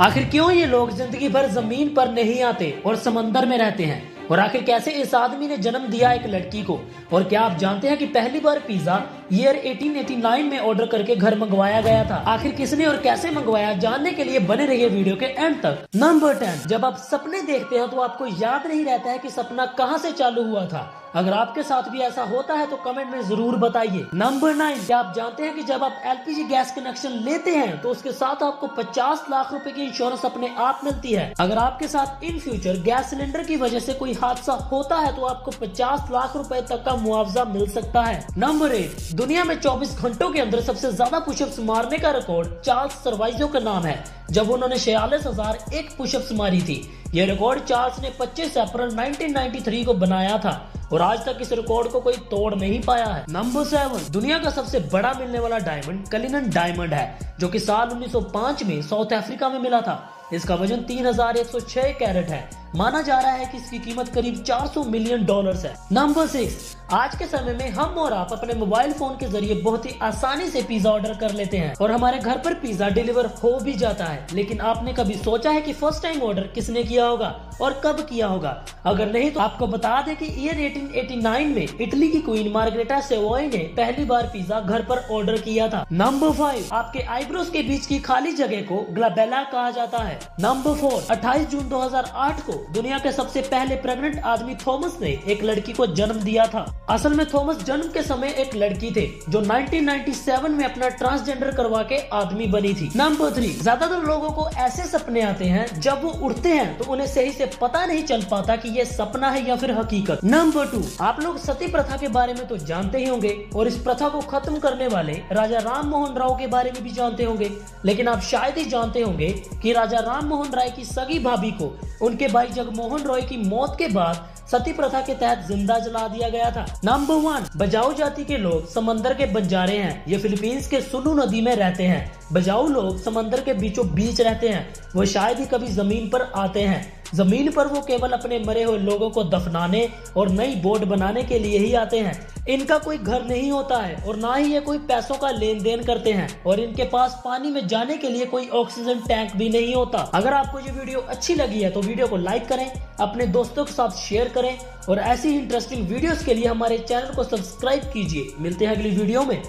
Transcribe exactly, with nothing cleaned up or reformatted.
आखिर क्यों ये लोग जिंदगी भर जमीन पर नहीं आते और समंदर में रहते हैं, और आखिर कैसे इस आदमी ने जन्म दिया एक लड़की को। और क्या आप जानते हैं कि पहली बार पिज्जा ईयर अठारह सौ नवासी में ऑर्डर करके घर मंगवाया गया था। आखिर किसने और कैसे मंगवाया, जानने के लिए बने रहिए वीडियो के एंड तक। नंबर टेन, जब आप सपने देखते हैं तो आपको याद नहीं रहता है कि सपना कहाँ से चालू हुआ था। अगर आपके साथ भी ऐसा होता है तो कमेंट में जरूर बताइए। नंबर नाइन, क्या आप जानते हैं कि जब आप एलपीजी गैस कनेक्शन लेते हैं तो उसके साथ आपको पचास लाख रुपए की इंश्योरेंस अपने आप मिलती है। अगर आपके साथ इन फ्यूचर गैस सिलेंडर की वजह से कोई हादसा होता है तो आपको पचास लाख रुपए तक का मुआवजा मिल सकता है। नंबर एट, दुनिया में चौबीस घंटों के अंदर सबसे ज्यादा पुशअप्स मारने का रिकॉर्ड चार्ल्स सर्वाइजो का नाम है, जब उन्होंने छियालीस हजार एक पुशअप्स मारी थी। ये रिकॉर्ड चार्ल्स ने पच्चीस अप्रैल उन्नीस सौ तिरानवे को बनाया था और आज तक इस रिकॉर्ड को कोई तोड़ नहीं पाया है। नंबर सेवन, दुनिया का सबसे बड़ा मिलने वाला डायमंड कलिनन डायमंड है, जो कि साल उन्नीस सौ पाँच में साउथ अफ्रीका में मिला था। इसका वजन तीन हजार एक सौ छह कैरेट है। माना जा रहा है कि इसकी कीमत करीब चार सौ मिलियन डॉलर्स है। नंबर सिक्स, आज के समय में हम और आप अपने मोबाइल फोन के जरिए बहुत ही आसानी से पिज्जा ऑर्डर कर लेते हैं और हमारे घर पर पिज्जा डिलीवर हो भी जाता है। लेकिन आपने कभी सोचा है कि फर्स्ट टाइम ऑर्डर किसने किया होगा और कब किया होगा? अगर नहीं तो आपको बता दें कि ईयर अठारह सौ नवासी में इटली की क्वीन मार्ग्रेटा सवोय ने पहली बार पिज्जा घर पर ऑर्डर किया था। नंबर फाइव, आपके आईब्रोज के बीच की खाली जगह को ग्लोबेला कहा जाता है। नंबर फोर, अट्ठाईस जून दो हजार आठ को दुनिया के सबसे पहले प्रेग्नेंट आदमी थॉमस ने एक लड़की को जन्म दिया था। असल में थॉमस जन्म के समय एक लड़की थे जो उन्नीस सौ सत्तानवे में अपना ट्रांसजेंडर करवा के आदमी बनी थी। नंबर थ्री, ज्यादातर लोगों को ऐसे सपने आते हैं जब वो उठते हैं तो उन्हें सही से पता नहीं चल पाता कि ये सपना है या फिर हकीकत। नंबर टू, आप लोग सती प्रथा के बारे में तो जानते ही होंगे और इस प्रथा को खत्म करने वाले राजा राम मोहन राय के बारे में भी जानते होंगे, लेकिन आप शायद ही जानते होंगे कि राजा राम मोहन राय की सगी भाभी को उनके भाई जगमोहन रॉय की मौत के बाद सती प्रथा के तहत जिंदा जला दिया गया था। नंबर वन, बजाऊ जाति के लोग समंदर के बंजारे हैं। ये फिलीपींस के सुलु नदी में रहते हैं। बजाऊ लोग समंदर के बीचों बीच रहते हैं। वो शायद ही कभी जमीन पर आते हैं। जमीन पर वो केवल अपने मरे हुए लोगों को दफनाने और नई बोट बनाने के लिए ही आते हैं। इनका कोई घर नहीं होता है और ना ही ये कोई पैसों का लेन देन करते हैं, और इनके पास पानी में जाने के लिए कोई ऑक्सीजन टैंक भी नहीं होता। अगर आपको ये वीडियो अच्छी लगी है तो वीडियो को लाइक करें, अपने दोस्तों के साथ शेयर करें और ऐसी ही इंटरेस्टिंग वीडियोस के लिए हमारे चैनल को सब्सक्राइब कीजिए। मिलते हैं अगली वीडियो में।